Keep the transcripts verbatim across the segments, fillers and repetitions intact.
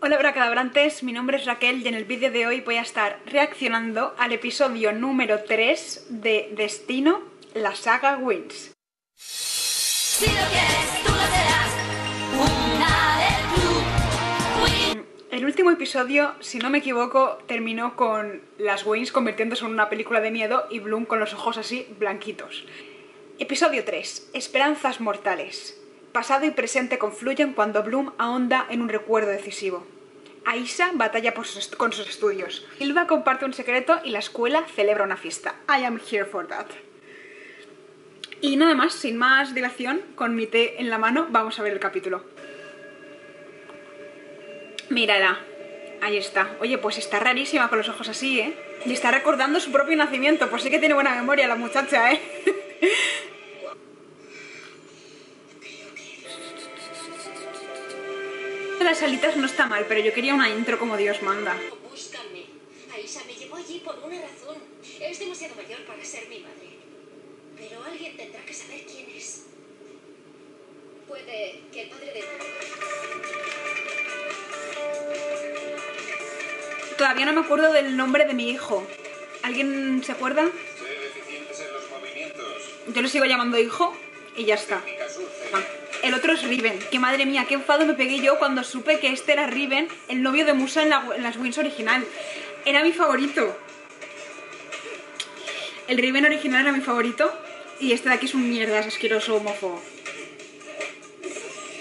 Hola abracadabrantes, mi nombre es Raquel y en el vídeo de hoy voy a estar reaccionando al episodio número tres de Destino, la saga Winx. Si lo quieres, tú lo serás, una del club. El último episodio, si no me equivoco, terminó con las Winx convirtiéndose en una película de miedo y Bloom con los ojos así blanquitos. Episodio tres, esperanzas mortales. Pasado y presente confluyen cuando Bloom ahonda en un recuerdo decisivo. Aisha batalla por sus con sus estudios. Silva comparte un secreto y la escuela celebra una fiesta. I am here for that. Y nada más, sin más dilación, con mi té en la mano, vamos a ver el capítulo. Mírala. Ahí está. Oye, pues está rarísima con los ojos así, ¿eh? Y está recordando su propio nacimiento. Pues sí que tiene buena memoria la muchacha, ¿eh? Las alitas no está mal, pero yo quería una intro como Dios manda. Búscame. Aisha me llevó allí por una razón. Es demasiado mayor para ser mi madre. Pero alguien tendrá que saber quién es. Puede que el padre de... Todavía no me acuerdo del nombre de mi hijo. ¿Alguien se acuerda? Yo lo sigo llamando hijo y ya está. Ah. El otro es Riven, que madre mía, qué enfado me pegué yo cuando supe que este era Riven, el novio de Musa en, la, en las Winx original. Era mi favorito. El Riven original era mi favorito y este de aquí es un mierda, es asqueroso, homófobo.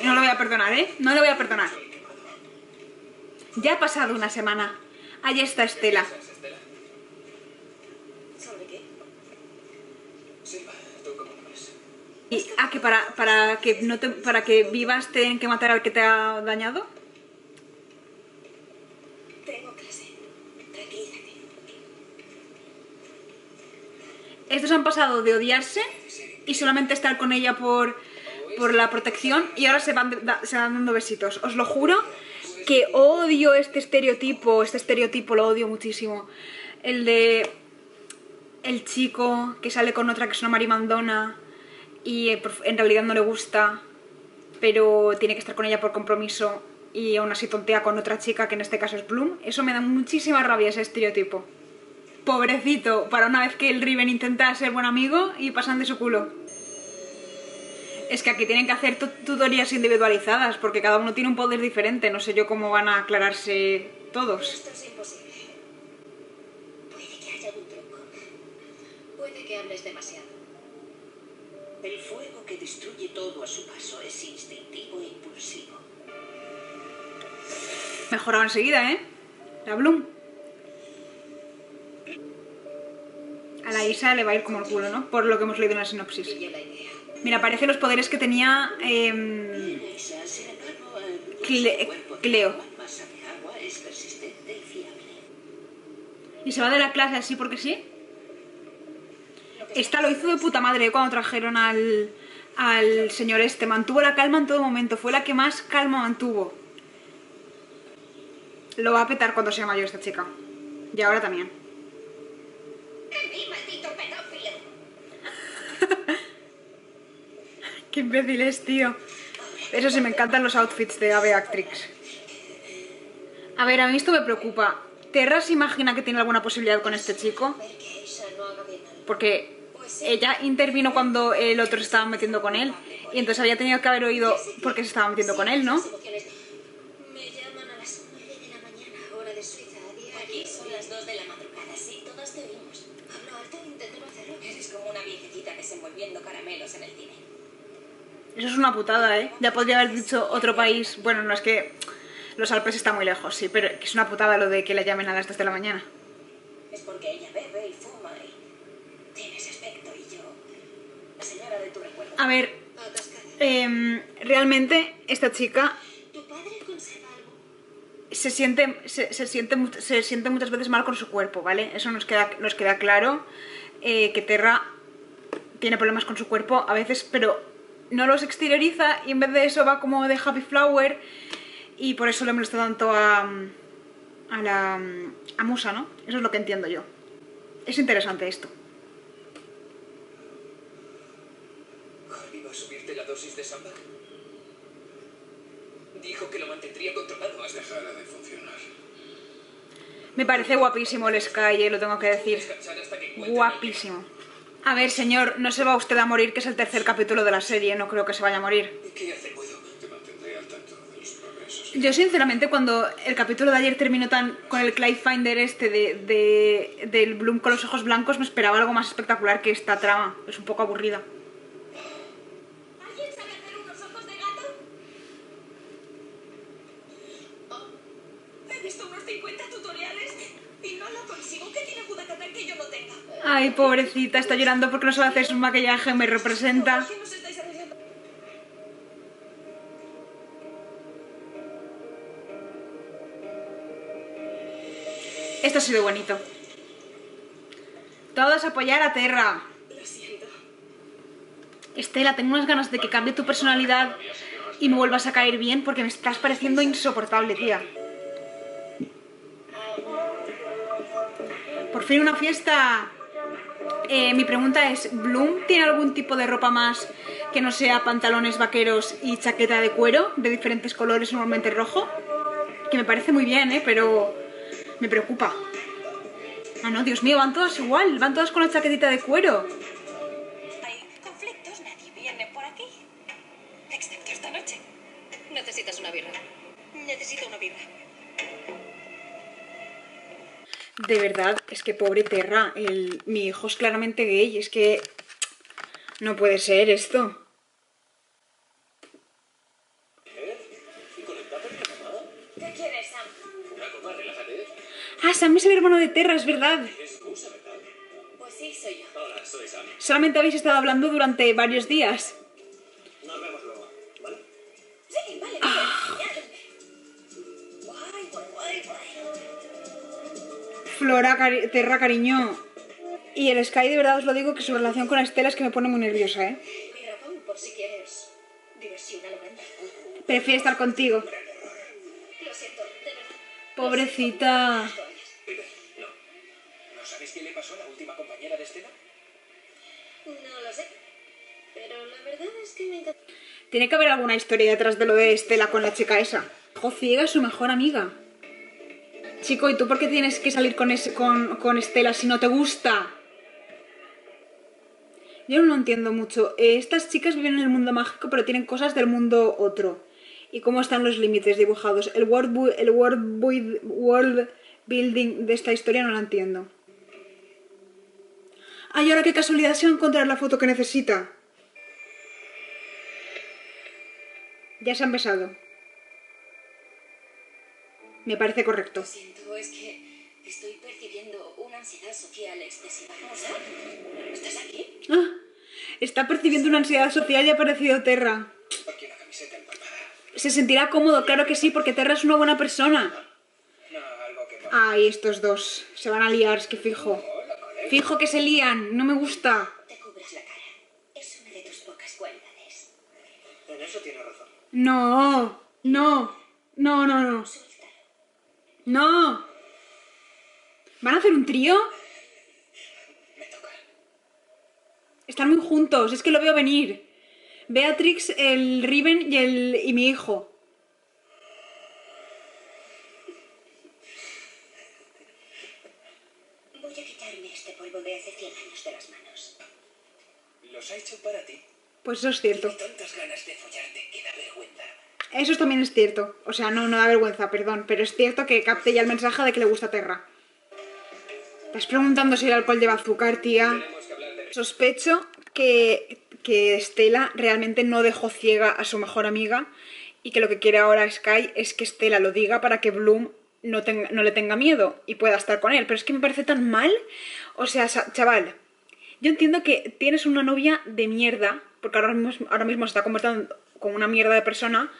No lo voy a perdonar, ¿eh? No lo voy a perdonar. Ya ha pasado una semana. Ahí está Estela. Y, ah, que para, para que no te, para que vivas tienen que matar al que te ha dañado. Tengo clase. Tranquilízate. Estos han pasado de odiarse y solamente estar con ella por, por la protección y ahora se van, se van dando besitos. Os lo juro que odio este estereotipo, este estereotipo lo odio muchísimo. El de el chico que sale con otra que es una marimandona. Y en realidad no le gusta, pero tiene que estar con ella por compromiso y aún así tontea con otra chica, que en este caso es Bloom. Eso me da muchísima rabia, ese estereotipo. Pobrecito, para una vez que el Riven intenta ser buen amigo y pasan de su culo. Es que aquí tienen que hacer tutorías individualizadas, porque cada uno tiene un poder diferente. No sé yo cómo van a aclararse todos. Esto es imposible. Puede que haya un truco. Puede que hables demasiado. El fuego que destruye todo a su paso es instintivo e impulsivo. Mejorado enseguida, ¿eh? La Bloom. A la Isa le va a ir como el culo, ¿no? Por lo que hemos leído en la sinopsis. Mira, aparecen los poderes que tenía eh, Cle Cleo. Y se va de la clase así porque sí. Esta lo hizo de puta madre cuando trajeron al, al señor este. Mantuvo la calma en todo momento. Fue la que más calma mantuvo. Lo va a petar cuando sea mayor esta chica. Y ahora también. Qué imbécil es, tío. Eso sí, me encantan los outfits de Ave Actrix. A ver, a mí esto me preocupa. ¿Terra se imagina que tiene alguna posibilidad con este chico? Porque... ella intervino cuando el otro se estaba metiendo con él y entonces había tenido que haber oído por qué se estaba metiendo con él, ¿no? Eso es una putada, ¿eh? Ya podría haber dicho otro país. Bueno, no es que los Alpes está muy lejos, sí, pero es una putada lo de que la llamen a las dos de la mañana. Es porque ella bebe y fuma y... A ver, eh, realmente esta chica se siente, se, se, siente, se siente muchas veces mal con su cuerpo, ¿vale? Eso nos queda, nos queda claro, eh, que Terra tiene problemas con su cuerpo a veces, pero no los exterioriza y en vez de eso va como de happy flower y por eso le molesta tanto a, a, la, a Musa, ¿no? Eso es lo que entiendo yo. Es interesante esto. ¿Subirte la dosis de Samba? Dijo que lo mantendría controlado hasta... Dejala de Me parece guapísimo el Sky, lo tengo que decir. Guapísimo. A ver, señor, no se va usted a morir, que es el tercer capítulo de la serie, no creo que se vaya a morir. Yo sinceramente cuando el capítulo de ayer terminó tan con el Cliffhanger este de, de, del Bloom con los ojos blancos, me esperaba algo más espectacular que esta trama. Es un poco aburrida. ¿Alguien sabe hacer unos ojos de gato? Oh, he visto unos cincuenta tutoriales y no lo consigo. ¿Qué tiene Budakatan que yo no tenga? Ay, pobrecita, está llorando porque no sabe hacer su maquillaje, me representa. Esto ha sido bonito. Todos apoyar a Terra. Lo siento. Estela, tengo unas ganas de que cambie tu personalidad y me vuelvas a caer bien porque me estás pareciendo insoportable, tía. Por fin una fiesta. Eh, mi pregunta es, ¿Bloom tiene algún tipo de ropa más que no sea pantalones vaqueros y chaqueta de cuero de diferentes colores, normalmente rojo? Que me parece muy bien, ¿eh? Pero... me preocupa. Ah, no, Dios mío, van todas igual. Van todas con la chaquetita de cuero. Hay conflictos, nadie viene por aquí. Excepto esta noche. Necesitas una birra. Necesito una birra. De verdad, es que pobre Terra. El... mi hijo es claramente gay. Es que... no puede ser esto. Ah, Sam es el hermano de Terra, es verdad. ¿Es Musa, verdad? Pues sí, soy yo. Hola, soy Sam. Solamente habéis estado hablando durante varios días. Nos vemos luego, ¿vale? Sí, vale. Ah. Guay, guay, guay, guay. Flora, cari Terra, cariño. Y el Sky, de verdad os lo digo, que su relación con Estela es que me pone muy nerviosa, ¿eh? Mi ratón, por si quieres diversión a la banda. Prefiero estar contigo. Lo siento, de verdad. Pobrecita. ¿No sabéis qué le pasó a la última compañera de Estela? No lo sé, pero la verdad es que me encanta. Tiene que haber alguna historia detrás de lo de Estela con la chica esa. Dejó ciega a su mejor amiga. Chico, ¿y tú por qué tienes que salir con, ese, con, con Estela si no te gusta? Yo no lo entiendo mucho. Estas chicas viven en el mundo mágico, pero tienen cosas del mundo otro. ¿Y cómo están los límites dibujados? El world, el world, world building de esta historia no la entiendo. Ay, ahora qué casualidad, se va a encontrar la foto que necesita. Ya se han besado. Me parece correcto. Lo siento, es que estoy percibiendo una ansiedad social excesiva. ¿Estás aquí? Ah, está percibiendo una ansiedad social y ha aparecido Terra. Aquí una camiseta empapada. Se sentirá cómodo, claro que sí, porque Terra es una buena persona. Ay, estos dos se van a liar, es que fijo. Fijo que se lían, no me gusta. Te cubres la cara. Es una de tus pocas cualidades. En eso tienes razón. No, no, no, no, no. No. ¿Van a hacer un trío? Me toca. Están muy juntos, es que lo veo venir. Beatrix, el Riven y, el, y mi hijo. Los ha hecho para ti. Pues eso es cierto. Tantas ganas de follarte que da vergüenza. Eso también es cierto. O sea, no, no da vergüenza, perdón. Pero es cierto que capté ya el mensaje de que le gusta Terra. Estás preguntando si el alcohol lleva azúcar, tía. Que Sospecho que, que Estela realmente no dejó ciega a su mejor amiga y que lo que quiere ahora Sky es que Estela lo diga para que Bloom no, tenga, no le tenga miedo y pueda estar con él. Pero es que me parece tan mal. O sea, chaval... yo entiendo que tienes una novia de mierda, porque ahora mismo, ahora mismo se está convirtiendo con una mierda de persona,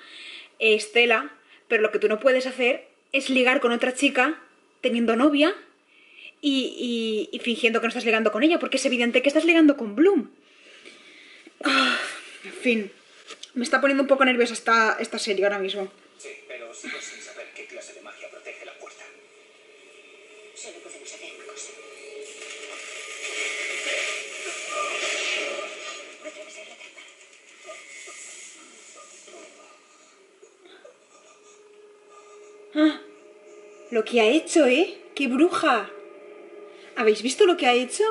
Estela, pero lo que tú no puedes hacer es ligar con otra chica teniendo novia y, y, y fingiendo que no estás ligando con ella, porque es evidente que estás ligando con Bloom. Ah, en fin, me está poniendo un poco nerviosa esta, esta serie ahora mismo. Sí, pero sigo sin saber qué clase de magia protege la puerta. Solo podemos hacer una cosa. Ah, lo que ha hecho, ¿eh? ¡Qué bruja! ¿Habéis visto lo que ha hecho?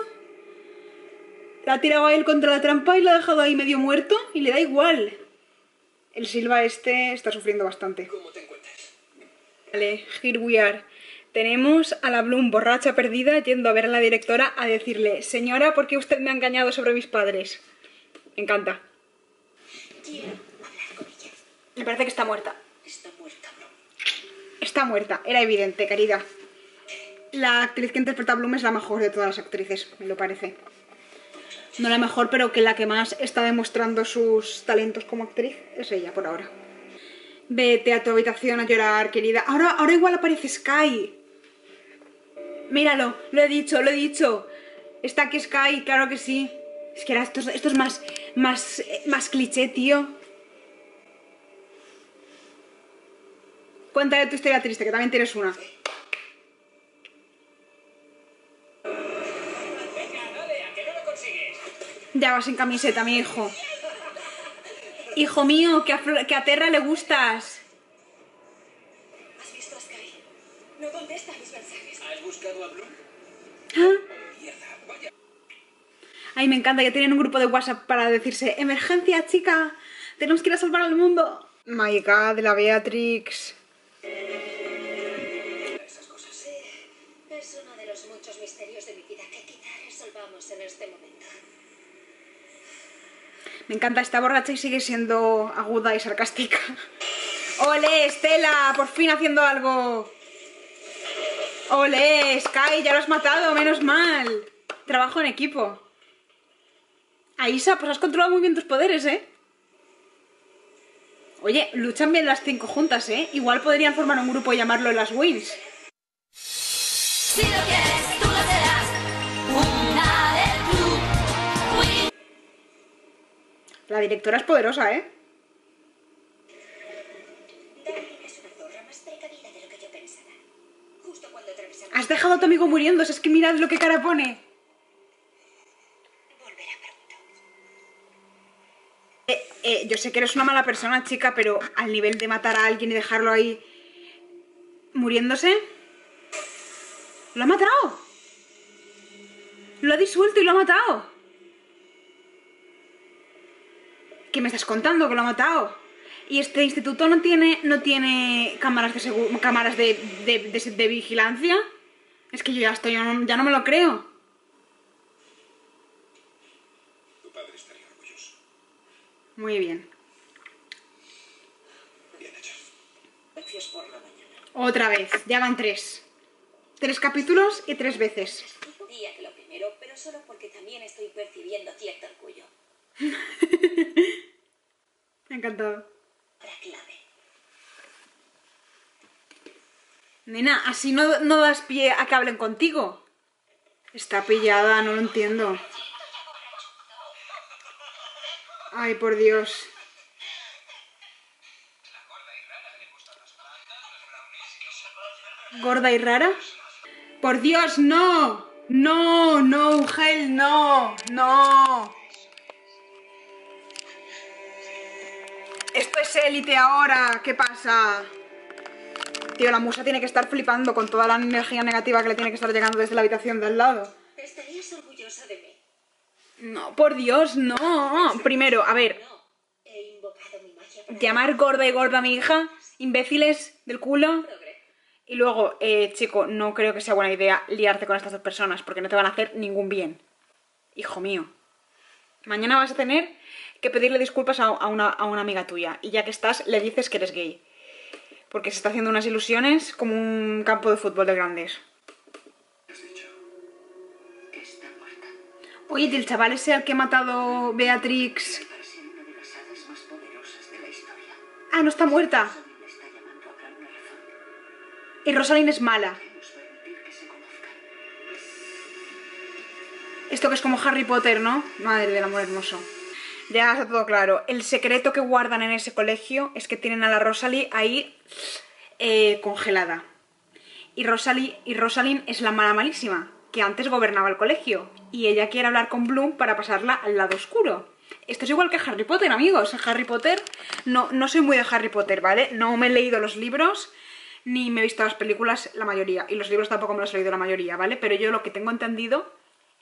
La ha tirado a él contra la trampa y la ha dejado ahí medio muerto y le da igual. El Silva este está sufriendo bastante. ¿Cómo te encuentras? Vale, here we are. Tenemos a la Bloom borracha perdida yendo a ver a la directora a decirle: señora, ¿por qué usted me ha engañado sobre mis padres? Me encanta. Quiero hablar con ella. Me parece que está muerta. Está muerta, Bloom. Está muerta, era evidente, querida. La actriz que interpreta a Bloom es la mejor de todas las actrices, me lo parece. No la mejor, pero que la que más está demostrando sus talentos como actriz es ella por ahora. Vete a tu habitación a llorar, querida. Ahora, ahora igual aparece Sky. Míralo, lo he dicho, lo he dicho. Está aquí Sky, claro que sí. Es que ahora esto, esto es más, más, más cliché, tío. Cuéntale tu historia triste, que también tienes una. Ya vas sin camiseta, mi hijo. Hijo mío, que a, que a Terra le gustas. ¿Has visto a Sky? No contesta mis mensajes. ¿Has buscado a Bloom? ¿Ah? Ay, me encanta, ya tienen un grupo de WhatsApp para decirse: emergencia, chica, tenemos que ir a salvar al mundo. My God, la Beatrix. Esas cosas. Sí, es uno de los muchos misterios de mi vida que quizá resolvamos en este momento. Me encanta, está borracha y sigue siendo aguda y sarcástica. ¡Ole, Estela! ¡Por fin haciendo algo! ¡Ole, Sky! ¡Ya lo has matado! ¡Menos mal! Trabajo en equipo. Aisha, pues has controlado muy bien tus poderes, ¿eh? Oye, luchan bien las cinco juntas, ¿eh? Igual podrían formar un grupo y llamarlo las Winx. Si lo quieres, tú lo serás. Una del club. Winx. La directora es poderosa, ¿eh? Es una zorra más precavida de lo que yo pensaba. Justo cuando atravesamos... Has dejado a tu amigo muriéndose, es que mirad lo que cara pone. Eh, eh, yo sé que eres una mala persona, chica, pero al nivel de matar a alguien y dejarlo ahí muriéndose... ¡Lo ha matado! ¡Lo ha disuelto y lo ha matado! ¿Qué me estás contando? Que lo ha matado. Y este instituto no tiene, no tiene cámaras de seguro, cámaras de, de, de, de vigilancia. Es que yo ya estoy, ya no, ya no me lo creo. Muy bien. Bien hecho. Gracias por la mañana. Otra vez, ya van tres. Tres capítulos y tres veces. Día que lo primero, pero solo porque también estoy percibiendo cierto orgullo. Me ha encantado. Para clave. Nena, así no, no das pie a que hablen contigo. Está pillada, no lo entiendo. Ay, por Dios. ¿Gorda y rara? ¡Por Dios, no! ¡No, no, Gel, no! ¡No! Esto es élite ahora, ¿qué pasa? Tío, la musa tiene que estar flipando con toda la energía negativa que le tiene que estar llegando desde la habitación de al lado. ¿Estarías orgullosa de mí? No, por Dios, no. Primero, a ver. Llamar gorda y gorda a mi hija. Imbéciles del culo. Y luego, eh, chico, no creo que sea buena idea liarte con estas dos personas porque no te van a hacer ningún bien. Hijo mío. Mañana vas a tener que pedirle disculpas a una, a una amiga tuya. Y ya que estás, le dices que eres gay. Porque se está haciendo unas ilusiones como un campo de fútbol de grandes. Oye, el chaval ese al que ha matado Beatrix... Ah, no está muerta. Y Rosalind es mala. Esto que es como Harry Potter, ¿no? Madre del amor hermoso. Ya está todo claro. El secreto que guardan en ese colegio es que tienen a la Rosalind ahí eh, congelada. Y Rosalind, y Rosalind es la mala malísima, que antes gobernaba el colegio, y ella quiere hablar con Bloom para pasarla al lado oscuro. Esto es igual que Harry Potter, amigos. Harry Potter, no, no soy muy de Harry Potter, ¿vale? No me he leído los libros, ni me he visto las películas la mayoría, y los libros tampoco me los he leído la mayoría, ¿vale? Pero yo lo que tengo entendido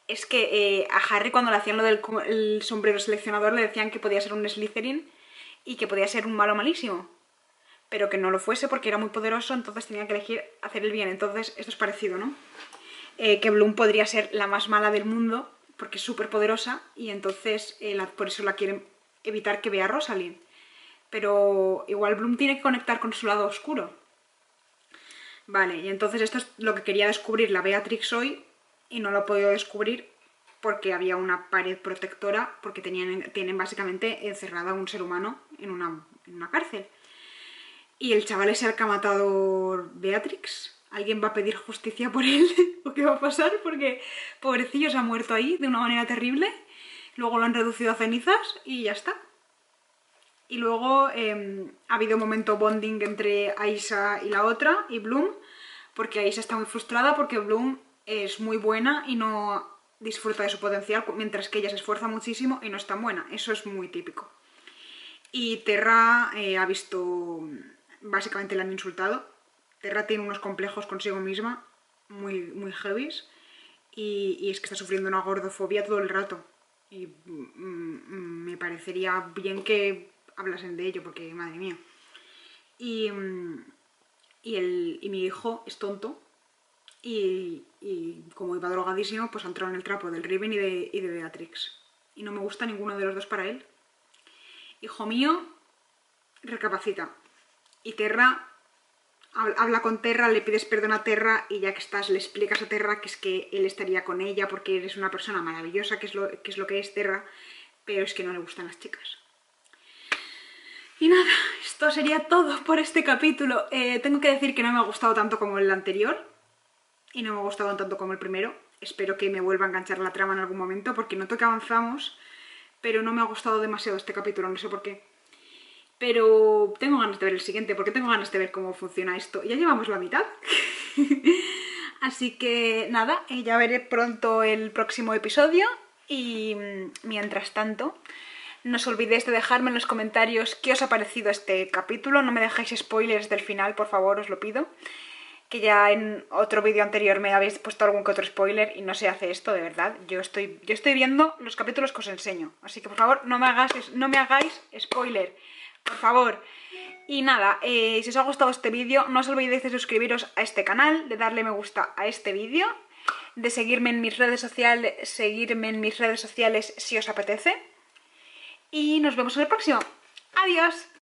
es que eh, a Harry, cuando le hacían lo del el sombrero seleccionador, le decían que podía ser un Slytherin y que podía ser un malo malísimo, pero que no lo fuese porque era muy poderoso, entonces tenía que elegir hacer el bien. Entonces esto es parecido, ¿no? Eh, que Bloom podría ser la más mala del mundo porque es súper poderosa, y entonces eh, la, por eso la quieren evitar que vea a Rosalind. Pero igual Bloom tiene que conectar con su lado oscuro. Vale, y entonces esto es lo que quería descubrir la Beatrix hoy y no lo he podido descubrir porque había una pared protectora, porque tenían, tienen básicamente encerrada a un ser humano en una, en una cárcel. Y el chaval es el que ha matado Beatrix. ¿Alguien va a pedir justicia por él? ¿O qué va a pasar? Porque pobrecillo, se ha muerto ahí de una manera terrible. Luego lo han reducido a cenizas y ya está. Y luego eh, ha habido un momento bonding entre Aisha y la otra, y Bloom, porque Aisha está muy frustrada porque Bloom es muy buena y no disfruta de su potencial, mientras que ella se esfuerza muchísimo y no es tan buena. Eso es muy típico. Y Terra eh, ha visto... Básicamente la han insultado. Terra tiene unos complejos consigo misma muy, muy heavies, y, y es que está sufriendo una gordofobia todo el rato. Y mm, me parecería bien que hablasen de ello, porque madre mía. Y, y, el, y mi hijo es tonto, y, y como iba drogadísimo, pues ha entrado en el trapo del Riven y de, y de Beatrix. Y no me gusta ninguno de los dos para él. Hijo mío, recapacita. Y Terra, habla con Terra, le pides perdón a Terra, y ya que estás le explicas a Terra que es que él estaría con ella porque eres una persona maravillosa, que es lo que es, lo que es Terra, pero es que no le gustan las chicas. Y nada, esto sería todo por este capítulo. Eh, tengo que decir que no me ha gustado tanto como el anterior, y no me ha gustado tanto como el primero. Espero que me vuelva a enganchar la trama en algún momento, porque noto que avanzamos, pero no me ha gustado demasiado este capítulo, no sé por qué. Pero tengo ganas de ver el siguiente, porque tengo ganas de ver cómo funciona esto. Ya llevamos la mitad. Así que nada, ya veré pronto el próximo episodio. Y mientras tanto, no os olvidéis de dejarme en los comentarios qué os ha parecido este capítulo. No me dejéis spoilers del final, por favor, os lo pido. Que ya en otro vídeo anterior me habéis puesto algún que otro spoiler y no se hace esto, de verdad. Yo estoy, yo estoy viendo los capítulos que os enseño. Así que por favor, no me hagáis, no me hagáis spoiler. Por favor. Y nada, eh, si os ha gustado este vídeo, no os olvidéis de suscribiros a este canal, de darle me gusta a este vídeo, de seguirme en mis redes sociales, seguirme en mis redes sociales si os apetece. Y nos vemos en el próximo. ¡Adiós!